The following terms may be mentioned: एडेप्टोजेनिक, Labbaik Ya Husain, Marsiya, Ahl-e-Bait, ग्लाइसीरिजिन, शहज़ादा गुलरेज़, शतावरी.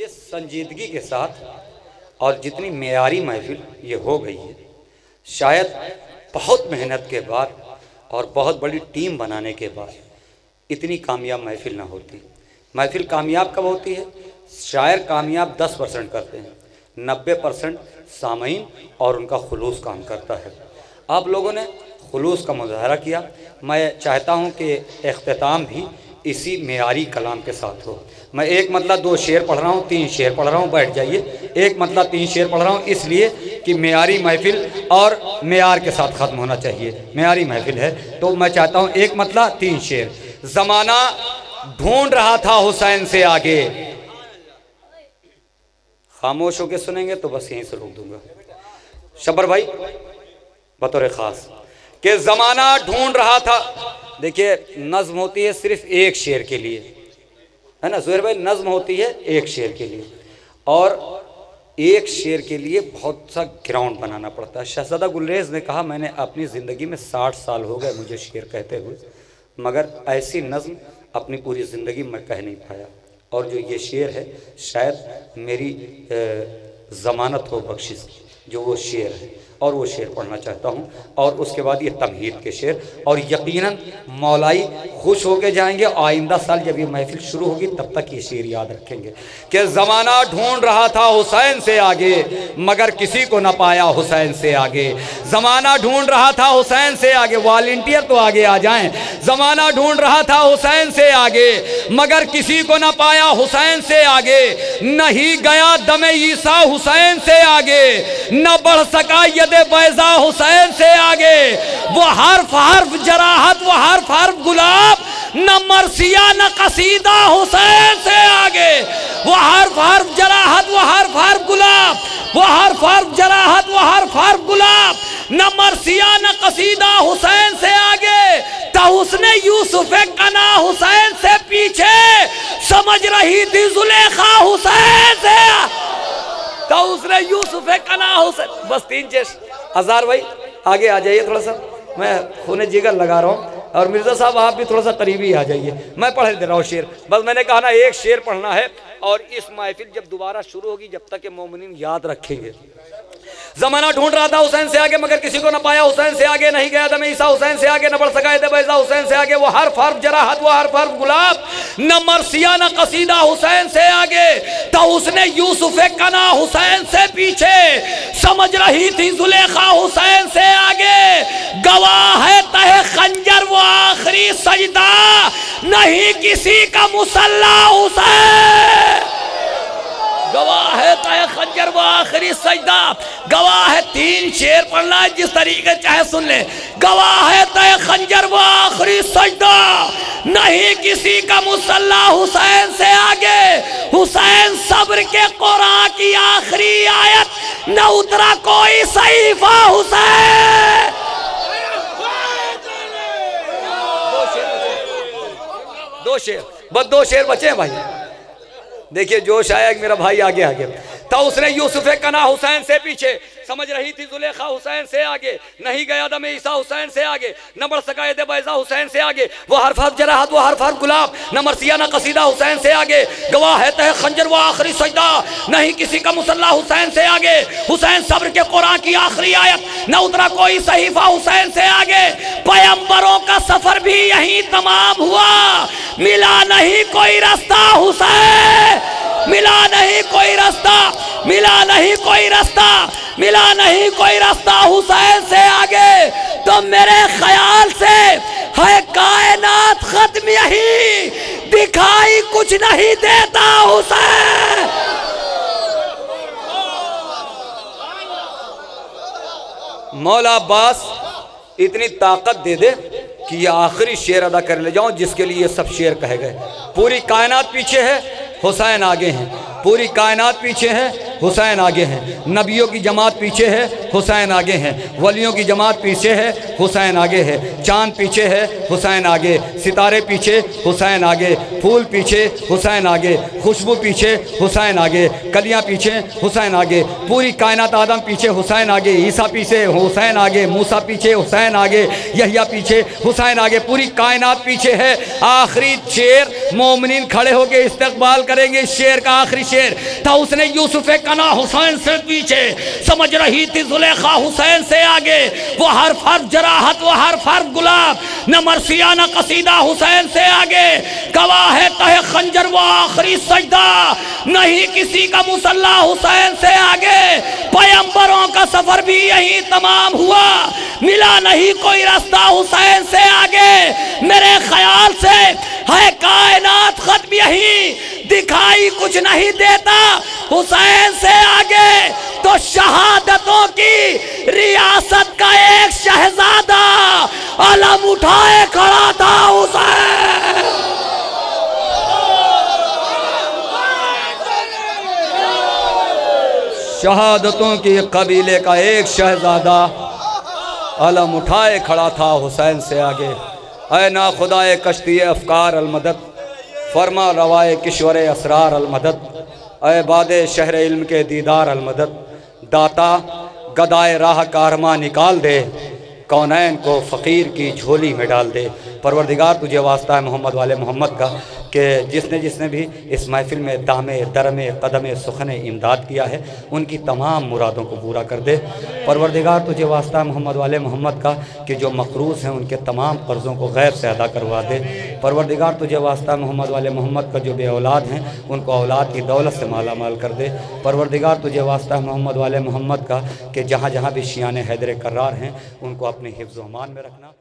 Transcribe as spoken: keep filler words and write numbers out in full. ये संजीदगी के साथ और जितनी मेयारी महफिल ये हो गई है, शायद बहुत मेहनत के बाद और बहुत बड़ी टीम बनाने के बाद इतनी कामयाब महफिल ना होती। महफिल कामयाब कब होती है? शायर कामयाब दस परसेंट करते हैं, नब्बे परसेंट सामीन और उनका खुलूस काम करता है। आप लोगों ने खुलूस का मुजाहरा किया। मैं चाहता हूं कि अख्ताम भी इसी मेयारी कलाम के साथ हो। मैं एक मतलब दो शेर पढ़ रहा हूं, तीन शेर पढ़ रहा हूं, बैठ जाइए। एक मतलब तीन शेर पढ़ रहा हूं इसलिए कि मेयारी महफिल और मेयार के साथ ख़त्म होना चाहिए। मेयारी महफिल है तो मैं चाहता हूं एक मतलब तीन शेर। ज़माना ढूंढ रहा था हुसैन से आगे। खामोश होकर सुनेंगे तो बस यहीं से रोक दूंगा। शब्बर भाई बतौर ख़ास कि ज़माना ढूंढ रहा था। देखिए नज़्म होती है सिर्फ एक शेर के लिए, है ना ज़ुहैर भाई? नज़्म होती है एक शेर के लिए और एक शेर के लिए बहुत सा ग्राउंड बनाना पड़ता है। शहज़ादा गुलरेज़ ने कहा मैंने अपनी ज़िंदगी में साठ साल हो गए मुझे शेर कहते हुए, मगर ऐसी नज़्म अपनी पूरी ज़िंदगी में कह नहीं पाया। और जो ये शेर है शायद मेरी ज़मानत हो बख्शिश की, जो वो शेर है और वो शेर पढ़ना चाहता हूँ। और उसके बाद ये तमहीद के शेर, और यकीनन मौलाई खुश होके जाएंगे। आइंदा साल जब ये महफिल शुरू होगी तब तक ये शेर याद रखेंगे कि ज़माना ढूंढ रहा था हुसैन से आगे, मगर किसी को ना पाया हुसैन से आगे। ज़माना ढूंढ रहा था हुसैन से आगे, वॉलंटियर तो आगे आ जाएं। ज़माना ढूंढ रहा था हुसैन से आगे, मगर किसी को ना पाया हुसैन से आगे। नहीं गया दमे ईसा हुसैन से आगे, न बढ़ सका यदे बैजा हुसैन से आगे। वो हर्फ हर्फ जराहत, वो हर्फ हर्फ गुलाब, न मरसिया न कसीदा हुसैन से आगे। वो हर्फ हर्फ जराहत, वो हर्फ हर्फ गुलाब, वो हर्फ हर्फ जराहत, वो हर्फ हर्फ गुलाब, न मरसिया न कसीदा हुसैन से आगे। तो उसने यूसुफ कना हुसैन से पीछे, समझ रही थी जुलेखा हुसैन से। तो उसने यूसुफ कना हुसैन। बस तीन चेस। अज़ार भाई आगे आ जाइए थोड़ा सा, मैं खूने जिगर लगा रहा हूँ। और मिर्ज़ा साहब आप भी थोड़ा सा करीबी आ जाइए, मैं पढ़ दे रहा हूँ शेर। बस मैंने कहा ना एक शेर पढ़ना है और इस महफिल जब दोबारा शुरू होगी जब तक ये मोमिन याद रखेंगे। ज़माना ढूंढ रहा था हुसैन से आगे, मगर किसी को ना पाया हुसैन से आगे। नहीं गया था मैं ईसा हुसैन से आगे, न बढ़ सका बैजा हुसैन से आगे। वो हर्फ हर्फ जराहत, वो हर्फ हर्फ गुलाब, न मरसिया न कसीदा हुसैन से आगे। तो उसने यूसुफ कना हुसैन से पीछे, समझ रही थी जुलेखा हुसैन से आगे। गवाह है तहे खंजर वो आखिरी सजदा, नहीं किसी का मुसल्ला हुसैन। गवाह है तय खंजर वो आखिरी सजदा। गवाह है, तीन शेर पढ़ना है जिस तरीके चाहे सुन ले। गवाह है तय खंजर वो आखिरी सजदा, नहीं किसी का मुसल्ला हुसैन से आगे। हुसैन सब्र के कुरान की आखिरी आयत, न उतरा कोई सहीफा हुसैन। दो शेर, दो शेर बस, दो शेर बचे भाई। देखिए जोश आया मेरा भाई आगे आगे। तो उसने यूसुफ कना हुसैन से पीछे, समझ रही थी जुलेखा हुसैन से आगे। नहीं गया दम ईसा हुसैन से आगे, न बढ़ सका यदे बैजा हुसैन से आगे। वो हर्फ हर्फ जराहत, वो हर्फ हर्फ गुलाब, न मरसिया न कसीदा हुसैन से आगे। गवाह है तह खंजर वो आखिरी सजदा, नहीं किसी का मुसल्ला हुसैन से आगे। हुसैन सब्र के कुरान की आखिरी आयत, न उतरा कोई सहीफा हुसैन से आगे। पैगंबरों का सफर भी यहीं तमाम हुआ, मिला नहीं कोई रास्ता हुसैन। मिला नहीं कोई रास्ता, मिला नहीं कोई रास्ता, मिला नहीं कोई रास्ता हुसैन से आगे। तो मेरे ख्याल से है कायनात खत्म यही, दिखाई कुछ नहीं देता हुसैन। मौला अब्बास इतनी ताकत दे दे कि ये आखिरी शेर अदा कर ले जाऊं जिसके लिए ये सब शेर कहे गए। पूरी कायनात पीछे है, हुसैन आगे हैं। पूरी कायनात पीछे है, हुसैन आगे हैं, नबियों की जमात पीछे है, हुसैन आगे हैं, वलियों की जमात पीछे है, हुसैन आगे है, चाँद पीछे है, हुसैन आगे, सितारे पीछे, हुसैन आगे, फूल पीछे, हुसैन आगे, खुशबू पीछे, हुसैन आगे, कलियाँ पीछे, हुसैन आगे, पूरी कायनात आदम पीछे, हुसैन आगे, ईसा पीछे, हुसैन आगे, मूसा पीछे, हुसैन आगे, यहिया पीछे, हुसैन आगे, पूरी कायनात पीछे है। आखिरी शेर मोमिनीन खड़े होकर इस्तकबाल करेंगे, शेर का आखिरी शेर था, उसने यूसुफ कना हुसैन से पीछे, समझ रही थी जुलेखा हुसैन से आगे, वो हर फर्द जराहत, वो हर फर्द गुलाब, न मरसिया न कसीदा हुसैन से आगे, गवाह है तहे खंजर वो आखिरी सजदा, नहीं किसी का मुसल्ला हुसैन से आगे, पैगंबरों का सफर भी यही तमाम हुआ, मिला नहीं कोई रास्ता हुसैन से आगे, मेरे ख्याल से है कायनात खत्म यही, दिखाई कुछ नहीं देता हुसैन से आगे, तो शहादतों की रियासत का एक शहजादा अलम उठाए खड़ा था हुसैन। शहादतों के कबीले का एक शहजादा अलम उठाए खड़ा था हुसैन से आगे। ऐ ना खुदाए कश्ती अफकार अलमदद, फरमा रवाए किश्वर असरार अलमदद, ऐ बादे शहर इल्म के दीदार अलमदद, दाता गदाए राह कारमां निकाल दे, कौनैन को फ़कीर की झोली में डाल दे। परवरदिगार तुझे वास्ता है मोहम्मद वाले मोहम्मद का कि जिसने जिसने भी इस महफिल में दामे दरमे कदमे सुखने इमदाद किया है, उनकी तमाम मुरादों को पूरा कर दे। परवरदिगार तुझे वास्ता है मोहम्मद वाले मोहम्मद का कि जो मकरूज़ हैं उनके तमाम कर्ज़ों को गैर से अदा करवा दे। परवरदिगार तुझे वास्ता है मोहम्मद वाले मोहम्मद का जो बे औलाद हैं उनको औलाद की दौलत से माला माल कर दे। परवरदिगार तुझे वास्ता है मोहम्मद वाले मोहम्मद का कि जहाँ जहाँ भी शियाने हैदर कर्रार हैं उनको अपने हिफ्ज़-ओ-अमान में रखना।